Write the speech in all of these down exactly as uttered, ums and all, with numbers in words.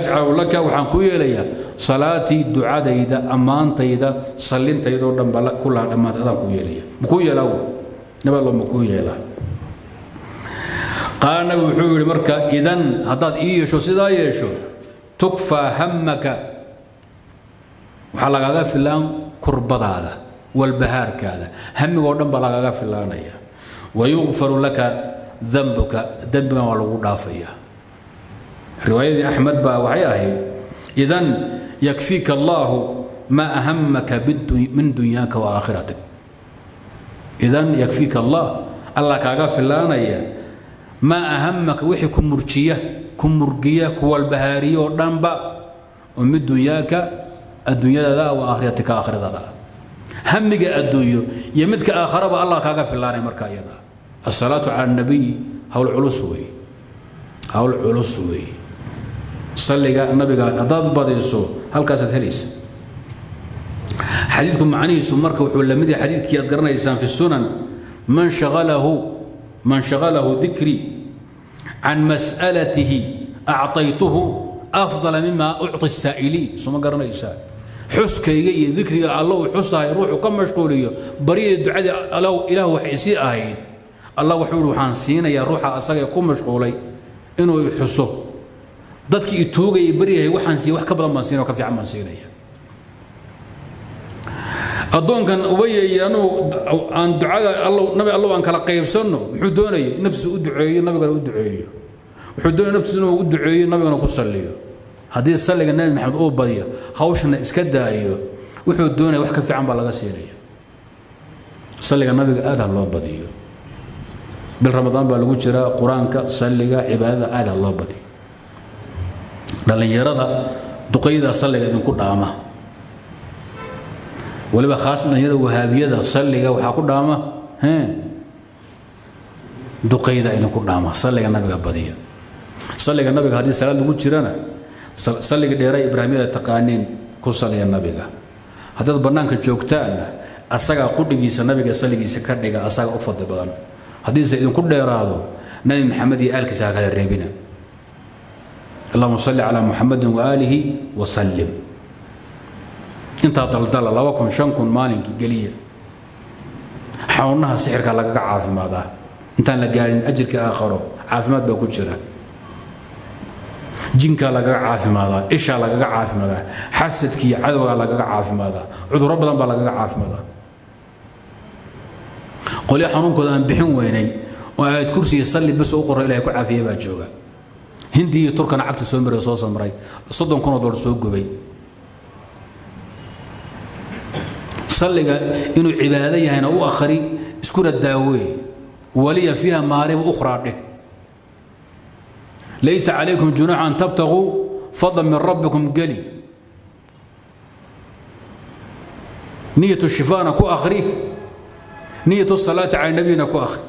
أجعل لك وحنكوي ليا صلاتي دعاء إذا أمان إذا صلّنت إذا ودم بلق كل هذا ما تذكوي ليا بكوي له نبى الله بكوي له قال بحور مركا إذا هذا إيشو سدا إيشو تكفى همك وحلا هذا في اللام كرب هذا والبهار كذا هم ودم بلق هذا في اللام ليا ويغفر لك ذنبك ذنبك والغدافية رواية أحمد با وحياه إذن يكفيك الله ما أهمك من دنياك وآخرتك إذن يكفيك الله الله كاغاف الله ما أهمك وحي كمرشية كمرقية كوالبهارية والدنبا ومن دنياك الدنيا ذا وآخرتك آخر ذا همك الدنيا يمدك آخر با الله كاغاف الله مركايا الصلاة على النبي هو العلوسوي هو العلوسوي صلّى النبي قال أضاد بعض الصور هل كاسة هليس حديثكم معني سمرك وحول مدي حديث كي أذكرنا إنسان في السنن من شغله من شغله ذكري عن مسألته أعطيته أفضل مما أعطي السائلين ثم قرنا إنسان حس كي ذكري على الله حسها يروح وكم مشغولية بريد الدعاء الله إله وحسي آهين الله وحوله حانسين يا روح أصلا يقوم مشغولي إنه يحسه dadkii ii toogay bariyahay waxaan si wax ka badan ma siinaa ka fiican ma siinaa adoonkan ubayeeyano aan ducada Allah nabi Allah aan kala qaybsano wuxuu doonayay nafsu u duceeyo nabigana u duceeyo wuxuu doonayay nafsu inuu u duceeyo nabigana ku saliyo hadii saliga nabi maxamed oo badiyo hawshana iska daayo wuxuu doonayay wax ka fiican ba laga siinaa saliga nabiga aad Allah badiyo bil ramadaan ba lagu jira quraanka saliga ibaada aad Allah badiyo dhalinyarada duqayda salliga idin ku dhaama waliba khaasna yada wahaabiyada salliga waxa ku dhaama hee duqayda idin ku dhaama salliga nabiga badiya salliga nabiga hadii salaad ugu jirana salliga dheeray ibraahimada taqaaniin ku saliya nabiga hadad banaanka joogtaan asaga qudhigiisa nabiga salligiisa ka dhiga asaga u fadhi badan hadii idin ku dheeraado nabi maxamed iyo aalkiisa kala reebina اللهم صل على محمد وآله وسلم انت دلدل لوكن شنكن مالك قليه حاولناها سحرك لغا عافمادا انت لا غارين اجرك اخره عافماد با كجرا جينكا لغا عافمادا ايشا لغا عافمادا حسدك عدو لغا عافمادا عذر بدن با لغا عافمادا قل يا حنونكودان بخين ويني واد كرسي يصلي بس اقرا الى كعافيه با جوجا هندي تركان عبد السومري وصوص المري صدم كنا دور سوق جبي صلّى إنه عبادة هنا وآخري سكر الداوي ولي فيها مارب أخرى له ليس عليكم جناح أن تبتغوا فضلا من ربكم قلي نية الشفاء نكو آخري نية الصلاة على النبي نكو آخر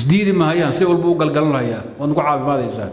جديد ما هي سوى البوق القلنا هي ونكو عارف ماذا يسأل